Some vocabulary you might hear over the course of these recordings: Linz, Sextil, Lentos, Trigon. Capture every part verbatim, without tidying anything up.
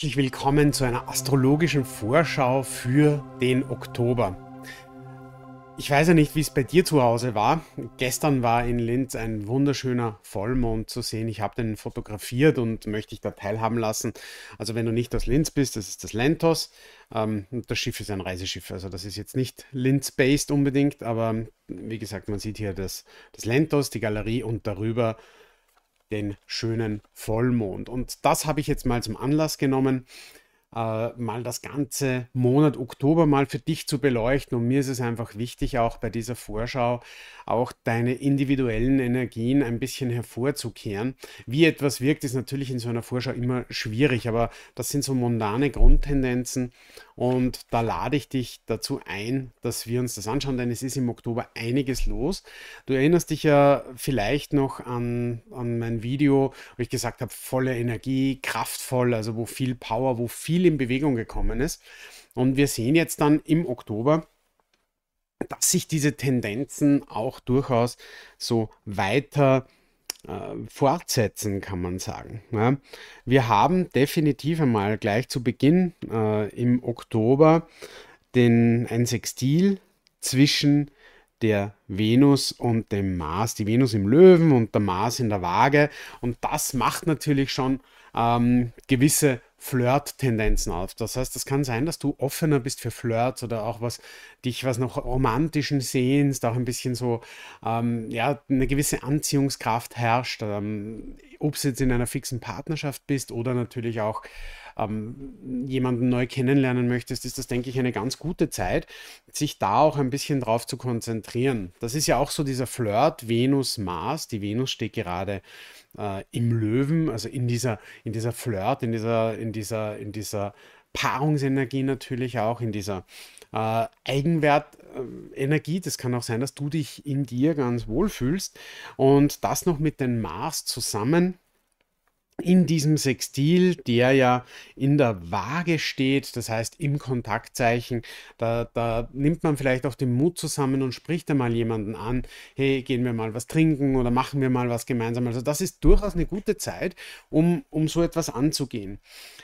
Herzlich willkommen zu einer astrologischen Vorschau für den Oktober. Ich weiß ja nicht, wie es bei dir zu Hause war. Gestern war in Linz ein wunderschöner Vollmond zu sehen. Ich habe den fotografiert und möchte dich da teilhaben lassen. Also wenn du nicht aus Linz bist, das ist das Lentos. Ähm, das Schiff ist ein Reiseschiff, also das ist jetzt nicht Linz-based unbedingt, aber wie gesagt, man sieht hier das, das Lentos, die Galerie und darüber den schönen Vollmond. Und das habe ich jetzt mal zum Anlass genommen, äh, mal das ganze Monat Oktober mal für dich zu beleuchten. Und mir ist es einfach wichtig, auch bei dieser Vorschau auch deine individuellen Energien ein bisschen hervorzukehren. Wie etwas wirkt, ist natürlich in so einer Vorschau immer schwierig, aber das sind so mondane Grundtendenzen. Und da lade ich dich dazu ein, dass wir uns das anschauen, denn es ist im Oktober einiges los. Du erinnerst dich ja vielleicht noch an, an mein Video, wo ich gesagt habe, volle Energie, kraftvoll, also wo viel Power, wo viel in Bewegung gekommen ist. Und wir sehen jetzt dann im Oktober, dass sich diese Tendenzen auch durchaus so weiter äh, fortsetzen, kann man sagen. Ja. Wir haben definitiv einmal gleich zu Beginn äh, im Oktober den, ein Sextil zwischen der Venus und dem Mars. Die Venus im Löwen und der Mars in der Waage. Und das macht natürlich schon ähm, gewisse Flirt-Tendenzen auf. Das heißt, es kann sein, dass du offener bist für Flirts oder auch was dich was noch Romantischen sehnst, auch ein bisschen so, ähm, ja, eine gewisse Anziehungskraft herrscht, ähm, ob du jetzt in einer fixen Partnerschaft bist oder natürlich auch ähm, jemanden neu kennenlernen möchtest, ist das, denke ich, eine ganz gute Zeit, sich da auch ein bisschen drauf zu konzentrieren. Das ist ja auch so dieser Flirt Venus-Mars. Die Venus steht gerade äh, im Löwen, also in dieser, in dieser Flirt, in dieser, in dieser, in dieser Paarungsenergie natürlich auch, in dieser äh, Eigenwertenergie. Das kann auch sein, dass du dich in dir ganz wohl fühlst und das noch mit dem Mars zusammen in diesem Sextil, der ja in der Waage steht, das heißt im Kontaktzeichen. Da, da nimmt man vielleicht auch den Mut zusammen und spricht einmal jemanden an, hey, gehen wir mal was trinken oder machen wir mal was gemeinsam. Also das ist durchaus eine gute Zeit, um, um so etwas anzugehen.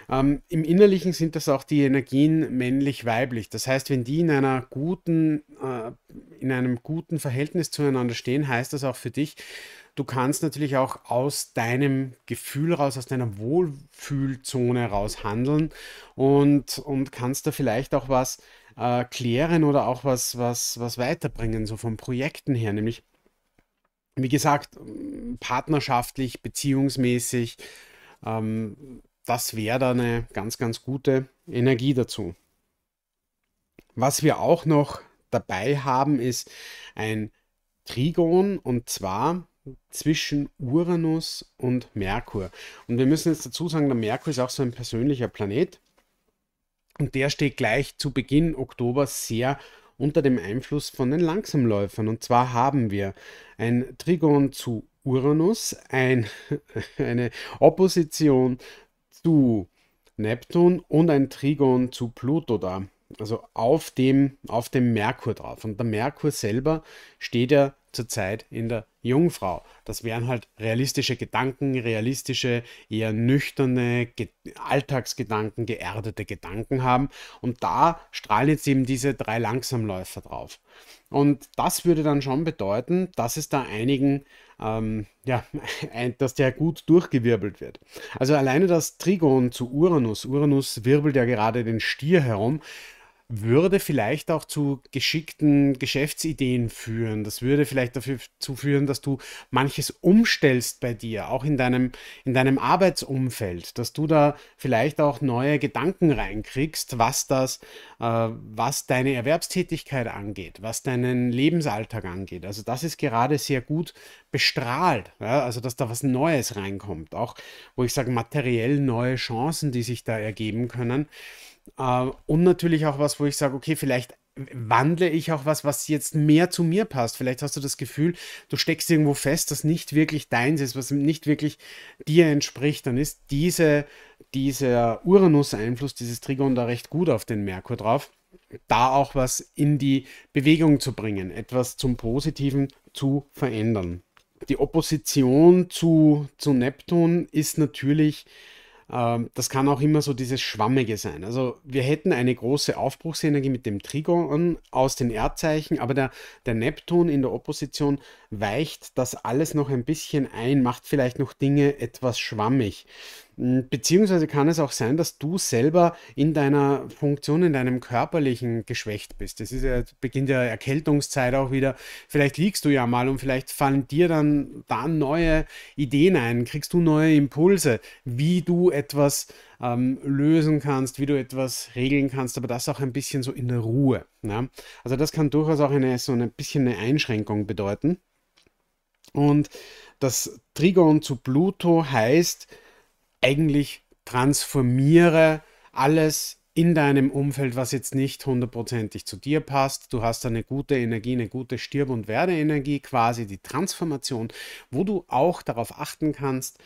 Ähm, im Innerlichen sind das auch die Energien männlich-weiblich. Das heißt, wenn die in einer guten, äh, in einem guten Verhältnis zueinander stehen, heißt das auch für dich, du kannst natürlich auch aus deinem Gefühl raus, aus deiner Wohlfühlzone raus handeln und, und kannst da vielleicht auch was äh, klären oder auch was, was, was weiterbringen, so von Projekten her. Nämlich, wie gesagt, partnerschaftlich, beziehungsmäßig, ähm, das wäre da eine ganz, ganz gute Energie dazu. Was wir auch noch dabei haben, ist ein Trigon, und zwar zwischen Uranus und Merkur. Und wir müssen jetzt dazu sagen, der Merkur ist auch so ein persönlicher Planet und der steht gleich zu Beginn Oktober sehr unter dem Einfluss von den Langsamläufern. Und zwar haben wir ein Trigon zu Uranus, ein, eine Opposition zu Neptun und ein Trigon zu Pluto da, also auf dem, auf dem Merkur drauf. Und der Merkur selber steht ja zurzeit in der Jungfrau. Das wären halt realistische Gedanken, realistische, eher nüchterne Ge Alltagsgedanken, geerdete Gedanken haben. Und da strahlen jetzt eben diese drei Langsamläufer drauf. Und das würde dann schon bedeuten, dass es da einigen, ähm, ja, ein, dass der gut durchgewirbelt wird. Also alleine das Trigon zu Uranus, Uranus wirbelt ja gerade den Stier herum, würde vielleicht auch zu geschickten Geschäftsideen führen. Das würde vielleicht dazu führen, dass du manches umstellst bei dir, auch in deinem, in deinem Arbeitsumfeld, dass du da vielleicht auch neue Gedanken reinkriegst, was das, äh, was deine Erwerbstätigkeit angeht, was deinen Lebensalltag angeht. Also das ist gerade sehr gut bestrahlt, ja? Also dass da was Neues reinkommt, auch wo ich sage, materiell neue Chancen, die sich da ergeben können. Uh, und natürlich auch was, wo ich sage, okay, vielleicht wandle ich auch was, was jetzt mehr zu mir passt. Vielleicht hast du das Gefühl, du steckst irgendwo fest, das nicht wirklich deins ist, was nicht wirklich dir entspricht. Dann ist diese, dieser Uranus-Einfluss, dieses Trigon da recht gut auf den Merkur drauf, da auch was in die Bewegung zu bringen, etwas zum Positiven zu verändern. Die Opposition zu, zu Neptun ist natürlich Ähm, das kann auch immer so dieses Schwammige sein. Also wir hätten eine große Aufbruchsenergie mit dem Trigon aus den Erdzeichen, aber der, der Neptun in der Opposition weicht das alles noch ein bisschen ein, macht vielleicht noch Dinge etwas schwammig. Beziehungsweise kann es auch sein, dass du selber in deiner Funktion, in deinem körperlichen geschwächt bist. Das ist ja, beginnt ja Erkältungszeit auch wieder. Vielleicht liegst du ja mal und vielleicht fallen dir dann, dann neue Ideen ein, kriegst du neue Impulse, wie du etwas ähm, lösen kannst, wie du etwas regeln kannst, aber das auch ein bisschen so in der Ruhe. Ne? Also das kann durchaus auch eine, so ein bisschen eine Einschränkung bedeuten. Und das Trigon zu Pluto heißt eigentlich, transformiere alles in deinem Umfeld, was jetzt nicht hundertprozentig zu dir passt. Du hast eine gute Energie, eine gute Stirb- und Werde-Energie, quasi die Transformation, wo du auch darauf achten kannst,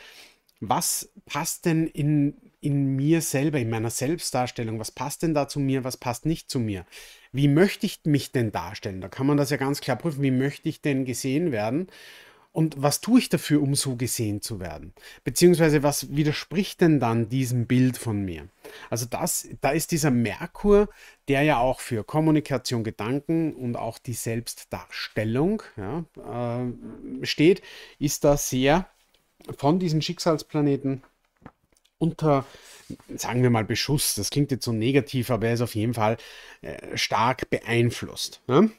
was passt denn in, in mir selber, in meiner Selbstdarstellung, was passt denn da zu mir, was passt nicht zu mir. Wie möchte ich mich denn darstellen? Da kann man das ja ganz klar prüfen, wie möchte ich denn gesehen werden? Und was tue ich dafür, um so gesehen zu werden? Beziehungsweise was widerspricht denn dann diesem Bild von mir? Also das, da ist dieser Merkur, der ja auch für Kommunikation, Gedanken und auch die Selbstdarstellung ja, äh, steht, ist da sehr von diesen Schicksalsplaneten unter, sagen wir mal, Beschuss. Das klingt jetzt so negativ, aber er ist auf jeden Fall äh, stark beeinflusst. Ne?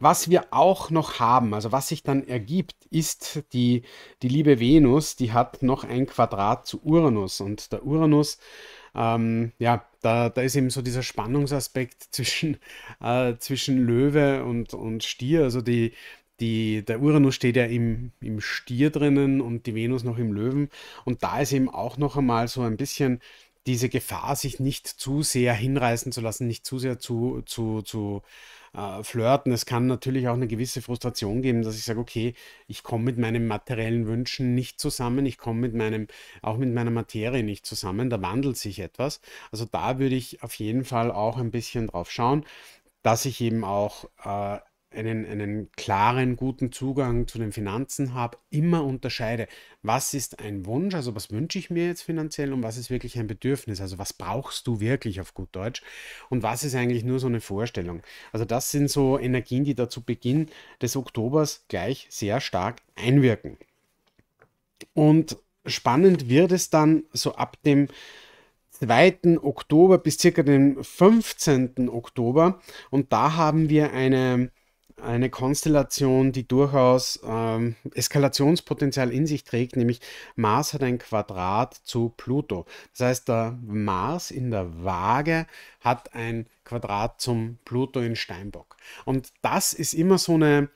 Was wir auch noch haben, also was sich dann ergibt, ist die, die liebe Venus, die hat noch ein Quadrat zu Uranus. Und der Uranus, ähm, ja, da, da ist eben so dieser Spannungsaspekt zwischen, äh, zwischen Löwe und, und Stier. Also die, die, der Uranus steht ja im, im Stier drinnen und die Venus noch im Löwen. Und da ist eben auch noch einmal so ein bisschen diese Gefahr, sich nicht zu sehr hinreißen zu lassen, nicht zu sehr zu... zu, zu Äh, flirten. Es kann natürlich auch eine gewisse Frustration geben, dass ich sage, okay, ich komme mit meinen materiellen Wünschen nicht zusammen, ich komme mit meinem, auch mit meiner Materie nicht zusammen, da wandelt sich etwas. Also da würde ich auf jeden Fall auch ein bisschen drauf schauen, dass ich eben auch äh, einen, einen klaren, guten Zugang zu den Finanzen habe, immer unterscheide, was ist ein Wunsch, also was wünsche ich mir jetzt finanziell und was ist wirklich ein Bedürfnis, also was brauchst du wirklich auf gut Deutsch und was ist eigentlich nur so eine Vorstellung. Also das sind so Energien, die da zu Beginn des Oktobers gleich sehr stark einwirken. Und spannend wird es dann so ab dem zweiten Oktober bis circa den fünfzehnten Oktober und da haben wir eine eine Konstellation, die durchaus ähm, Eskalationspotenzial in sich trägt, nämlich Mars hat ein Quadrat zu Pluto. Das heißt, der Mars in der Waage hat ein Quadrat zum Pluto in Steinbock. Und das ist immer so eine,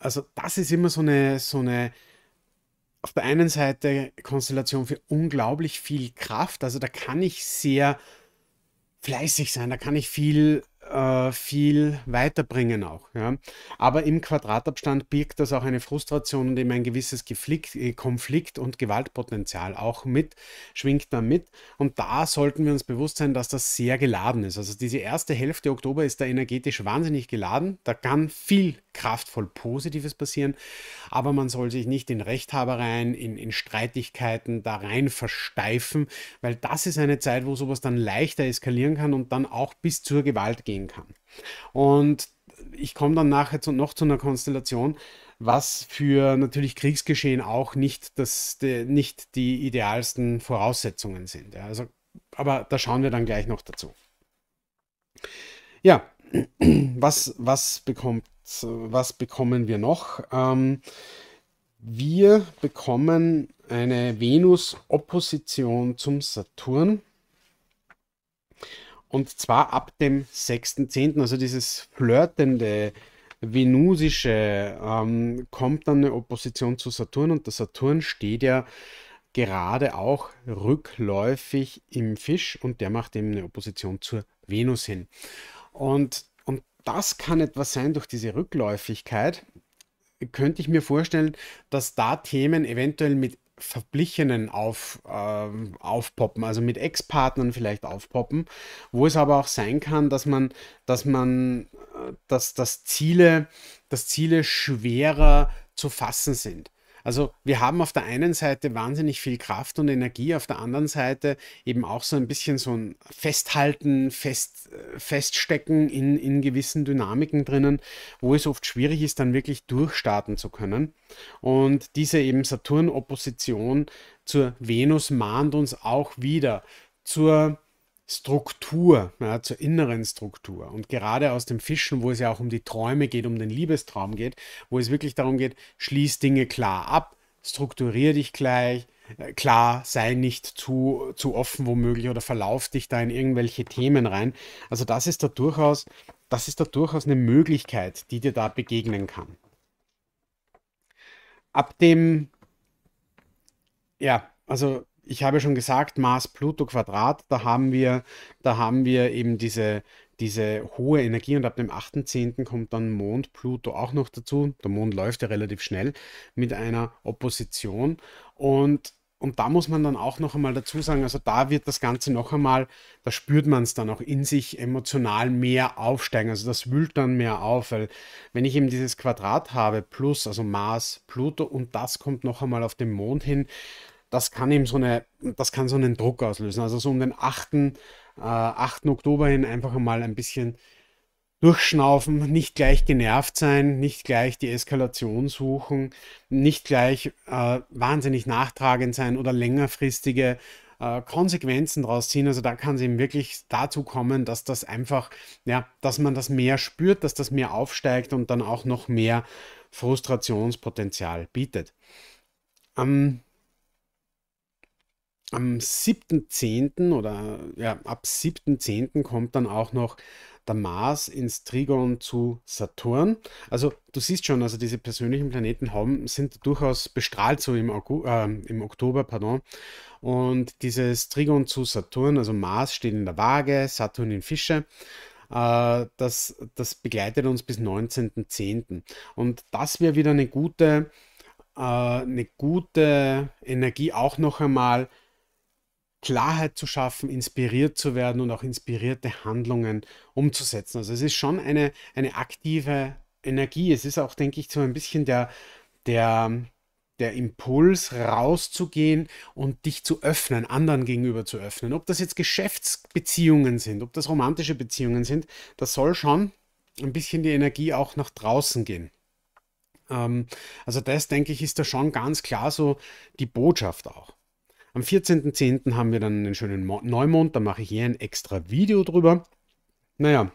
also das ist immer so eine, so eine auf der einen Seite Konstellation für unglaublich viel Kraft. Also da kann ich sehr fleißig sein, da kann ich viel viel weiterbringen auch. Ja. Aber im Quadratabstand birgt das auch eine Frustration und eben ein gewisses Geflikt, Konflikt- und Gewaltpotenzial auch mit, schwingt da mit. Und da sollten wir uns bewusst sein, dass das sehr geladen ist. Also diese erste Hälfte Oktober ist da energetisch wahnsinnig geladen. Da kann viel kraftvoll Positives passieren, aber man soll sich nicht in Rechthabereien, in, in Streitigkeiten da rein versteifen, weil das ist eine Zeit, wo sowas dann leichter eskalieren kann und dann auch bis zur Gewalt gehen kann. Und ich komme dann nachher zu, noch zu einer Konstellation, was für natürlich Kriegsgeschehen auch nicht, das, de, nicht die idealsten Voraussetzungen sind. Ja. Also, aber da schauen wir dann gleich noch dazu. Ja, was, was, bekommt, was bekommen wir noch? Ähm, wir bekommen eine Venus-Opposition zum Saturn. Und zwar ab dem sechsten zehnten also dieses flirtende, venusische, ähm, kommt dann eine Opposition zu Saturn. Und der Saturn steht ja gerade auch rückläufig im Fisch und der macht eben eine Opposition zur Venus hin. Und, und das kann etwas sein durch diese Rückläufigkeit. Könnte ich mir vorstellen, dass da Themen eventuell mit Verblichenen auf, äh, aufpoppen, also mit Ex-Partnern vielleicht aufpoppen, wo es aber auch sein kann, dass man, dass man, dass, dass Ziele, dass Ziele schwerer zu fassen sind. Also wir haben auf der einen Seite wahnsinnig viel Kraft und Energie, auf der anderen Seite eben auch so ein bisschen so ein Festhalten, Fest, Feststecken in, in gewissen Dynamiken drinnen, wo es oft schwierig ist, dann wirklich durchstarten zu können. Und diese eben Saturn-Opposition zur Venus mahnt uns auch wieder zur Struktur, ja, zur inneren Struktur. Und gerade aus dem Fischen, wo es ja auch um die Träume geht, um den Liebestraum geht, wo es wirklich darum geht, schließ Dinge klar ab, strukturier dich gleich, äh, klar, sei nicht zu, zu offen womöglich oder verlauf dich da in irgendwelche Themen rein. Also das ist da durchaus, das ist da durchaus eine Möglichkeit, die dir da begegnen kann. Ab dem, ja, also ich habe schon gesagt, Mars-Pluto-Quadrat, da haben wir, da haben wir eben diese, diese hohe Energie, und ab dem achten zehnten kommt dann Mond-Pluto auch noch dazu. Der Mond läuft ja relativ schnell mit einer Opposition, und, und da muss man dann auch noch einmal dazu sagen, also da wird das Ganze noch einmal, da spürt man es dann auch in sich emotional mehr aufsteigen, also das wühlt dann mehr auf, weil wenn ich eben dieses Quadrat habe, plus, also Mars-Pluto, und das kommt noch einmal auf den Mond hin, das kann eben so eine, das kann so einen Druck auslösen. Also so um den achten Oktober hin einfach mal ein bisschen durchschnaufen, nicht gleich genervt sein, nicht gleich die Eskalation suchen, nicht gleich äh, wahnsinnig nachtragend sein oder längerfristige äh, Konsequenzen draus ziehen. Also da kann es eben wirklich dazu kommen, dass das einfach, ja, dass man das mehr spürt, dass das mehr aufsteigt und dann auch noch mehr Frustrationspotenzial bietet. Ähm, Am siebten zehnten oder ja, ab siebten zehnten kommt dann auch noch der Mars ins Trigon zu Saturn. Also du siehst schon, also diese persönlichen Planeten haben, sind durchaus bestrahlt so im, August, äh, im Oktober. Pardon. Und dieses Trigon zu Saturn, also Mars steht in der Waage, Saturn in Fische. Äh, das, das begleitet uns bis neunzehnten zehnten Und das wäre wieder eine gute, äh, eine gute Energie, auch noch einmal Klarheit zu schaffen, inspiriert zu werden und auch inspirierte Handlungen umzusetzen. Also es ist schon eine, eine aktive Energie. Es ist auch, denke ich, so ein bisschen der, der, der Impuls, rauszugehen und dich zu öffnen, anderen gegenüber zu öffnen. Ob das jetzt Geschäftsbeziehungen sind, ob das romantische Beziehungen sind, das soll schon ein bisschen die Energie auch nach draußen gehen. Ähm, also das, denke ich, ist da schon ganz klar so die Botschaft auch. Am vierzehnten zehnten haben wir dann einen schönen Neumond, da mache ich hier ein extra Video drüber. Naja,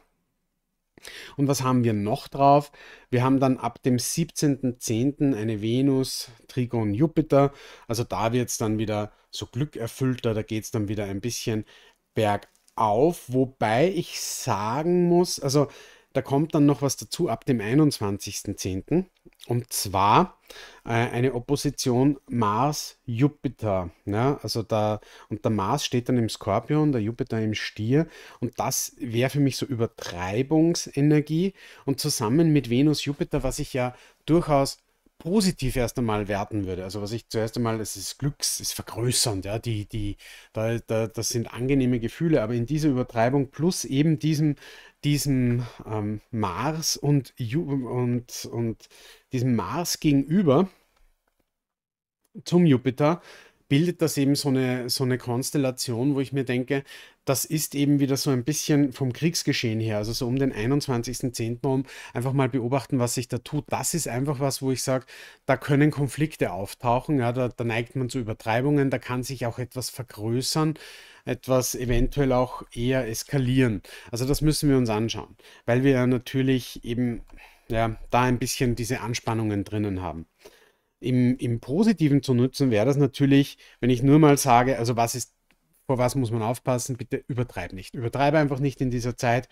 und was haben wir noch drauf? Wir haben dann ab dem siebzehnten zehnten eine Venus, Trigon Jupiter, also da wird es dann wieder so glückerfüllter, da geht es dann wieder ein bisschen bergauf, wobei ich sagen muss, also da kommt dann noch was dazu ab dem einundzwanzigsten zehnten und zwar äh, eine Opposition Mars-Jupiter. Ja? Also da, und der Mars steht dann im Skorpion, der Jupiter im Stier, und das wäre für mich so Übertreibungsenergie, und zusammen mit Venus-Jupiter, was ich ja durchaus positiv erst einmal werten würde. Also was ich zuerst einmal, es ist Glücks, es ist vergrößernd, ja, die, die, da, da, das sind angenehme Gefühle, aber in dieser Übertreibung plus eben diesem, diesem ähm, Mars und, und, und diesem Mars gegenüber zum Jupiter bildet das eben so eine, so eine Konstellation, wo ich mir denke, das ist eben wieder so ein bisschen vom Kriegsgeschehen her, also so um den einundzwanzigsten zehnten um einfach mal beobachten, was sich da tut. Das ist einfach was, wo ich sage, da können Konflikte auftauchen, ja, da, da neigt man zu Übertreibungen, da kann sich auch etwas vergrößern, etwas eventuell auch eher eskalieren. Also das müssen wir uns anschauen, weil wir natürlich eben ja, da ein bisschen diese Anspannungen drinnen haben. Im, im Positiven zu nutzen wäre das natürlich, wenn ich nur mal sage, also was ist, vor was muss man aufpassen, bitte übertreib nicht. Übertreibe einfach nicht in dieser Zeit,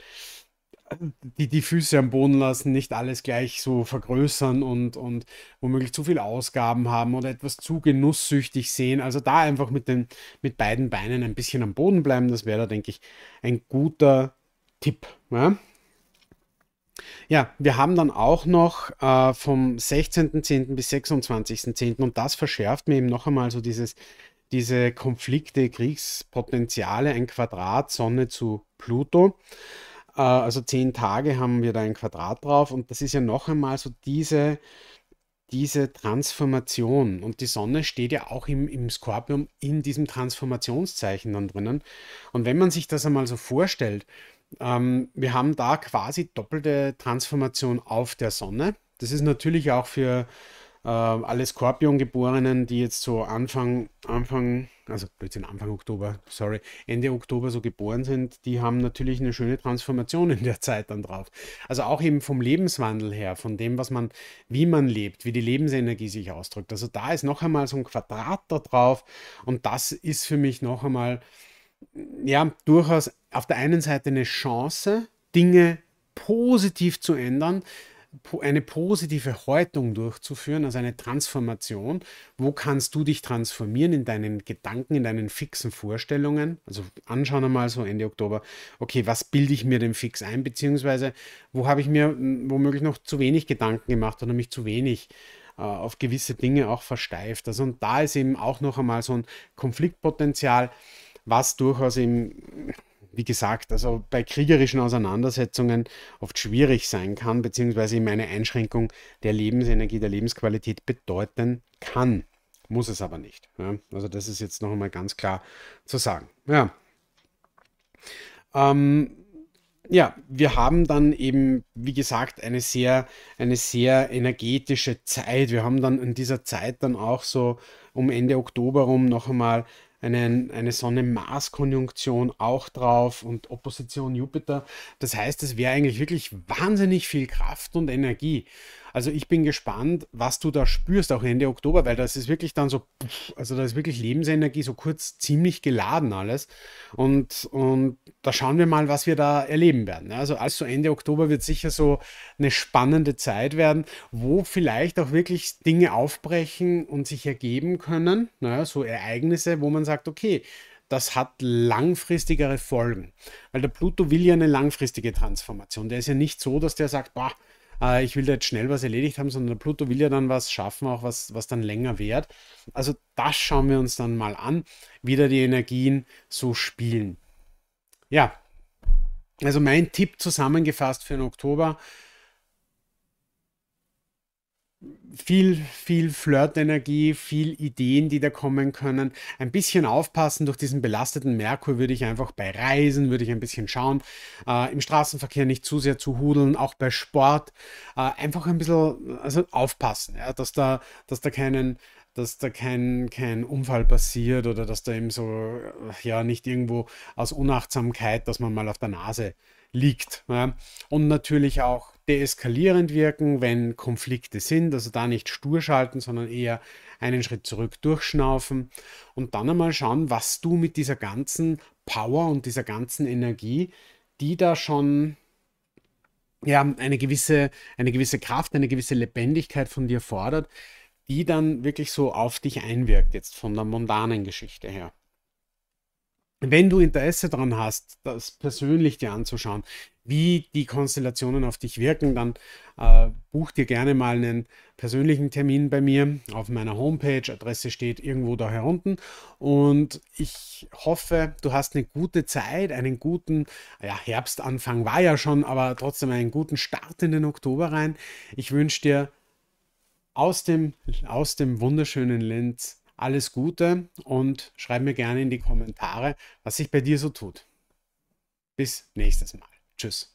die, die Füße am Boden lassen, nicht alles gleich so vergrößern und, und womöglich zu viel Ausgaben haben oder etwas zu genusssüchtig sehen. Also da einfach mit, den, mit beiden Beinen ein bisschen am Boden bleiben, das wäre da, denke ich, ein guter Tipp. Ja? Ja, wir haben dann auch noch äh, vom sechzehnten zehnten bis sechsundzwanzigsten zehnten und das verschärft mir eben noch einmal so dieses, diese Konflikte, Kriegspotenziale, ein Quadrat Sonne zu Pluto. Äh, also zehn Tage haben wir da ein Quadrat drauf, und das ist ja noch einmal so diese diese Transformation, und die Sonne steht ja auch im, im Skorpion in diesem Transformationszeichen dann drinnen. Und wenn man sich das einmal so vorstellt, ähm, wir haben da quasi doppelte Transformation auf der Sonne. Das ist natürlich auch für äh, alle Skorpion-Geborenen, die jetzt so Anfang, Anfang, also Blödsinn, Anfang Oktober, sorry, Ende Oktober so geboren sind, die haben natürlich eine schöne Transformation in der Zeit dann drauf. Also auch eben vom Lebenswandel her, von dem, was man, wie man lebt, wie die Lebensenergie sich ausdrückt. Also da ist noch einmal so ein Quadrat da drauf, und das ist für mich noch einmal, ja, durchaus auf der einen Seite eine Chance, Dinge positiv zu ändern, eine positive Häutung durchzuführen, also eine Transformation. Wo kannst du dich transformieren in deinen Gedanken, in deinen fixen Vorstellungen? Also anschauen wir mal so Ende Oktober, okay, was bilde ich mir denn fix ein, beziehungsweise wo habe ich mir womöglich noch zu wenig Gedanken gemacht oder mich zu wenig äh, auf gewisse Dinge auch versteift. Also und da ist eben auch noch einmal so ein Konfliktpotenzial, was durchaus eben, wie gesagt, also bei kriegerischen Auseinandersetzungen oft schwierig sein kann, beziehungsweise eben eine Einschränkung der Lebensenergie, der Lebensqualität bedeuten kann. Muss es aber nicht. Ja? Also das ist jetzt noch einmal ganz klar zu sagen. Ja. Ähm, ja, wir haben dann eben, wie gesagt, eine sehr, eine sehr energetische Zeit. Wir haben dann in dieser Zeit dann auch so um Ende Oktober rum noch einmal Eine, eine Sonne-Mars-Konjunktion auch drauf und Opposition Jupiter. Das heißt, es wäre eigentlich wirklich wahnsinnig viel Kraft und Energie. Also ich bin gespannt, was du da spürst, auch Ende Oktober, weil das ist wirklich dann so, also da ist wirklich Lebensenergie so kurz ziemlich geladen alles. Und, und da schauen wir mal, was wir da erleben werden. Also, also Ende Oktober wird sicher so eine spannende Zeit werden, wo vielleicht auch wirklich Dinge aufbrechen und sich ergeben können. Naja, so Ereignisse, wo man sagt, okay, das hat langfristigere Folgen. Weil der Pluto will ja eine langfristige Transformation. Der ist ja nicht so, dass der sagt, boah, äh, ich will da jetzt schnell was erledigt haben, sondern der Pluto will ja dann was schaffen, auch was, was dann länger währt. Also das schauen wir uns dann mal an, wie da die Energien so spielen. Ja, also mein Tipp zusammengefasst für den Oktober: Viel, viel Flirtenergie, viel Ideen, die da kommen können. Ein bisschen aufpassen, durch diesen belasteten Merkur würde ich einfach bei Reisen, würde ich ein bisschen schauen. Äh, im Straßenverkehr nicht zu sehr zu hudeln, auch bei Sport. Äh, einfach ein bisschen, also aufpassen, ja, dass da, dass da keinen, dass da kein, kein Unfall passiert oder dass da eben so, ja, nicht irgendwo aus Unachtsamkeit, dass man mal auf der Nase liegt. Ja. Und natürlich auch deeskalierend wirken, wenn Konflikte sind, also da nicht stur schalten, sondern eher einen Schritt zurück durchschnaufen und dann einmal schauen, was du mit dieser ganzen Power und dieser ganzen Energie, die da schon, ja, eine gewisse, eine gewisse Kraft, eine gewisse Lebendigkeit von dir fordert, die dann wirklich so auf dich einwirkt, jetzt von der mundanen Geschichte her. Wenn du Interesse daran hast, das persönlich dir anzuschauen, wie die Konstellationen auf dich wirken, dann äh, buch dir gerne mal einen persönlichen Termin bei mir auf meiner Homepage. Adresse steht irgendwo da hier unten. Und ich hoffe, du hast eine gute Zeit, einen guten, ja, Herbstanfang war ja schon, aber trotzdem einen guten Start in den Oktober rein. Ich wünsche dir aus dem, aus dem wunderschönen Linz alles Gute und schreib mir gerne in die Kommentare, was sich bei dir so tut. Bis nächstes Mal. Tschüss.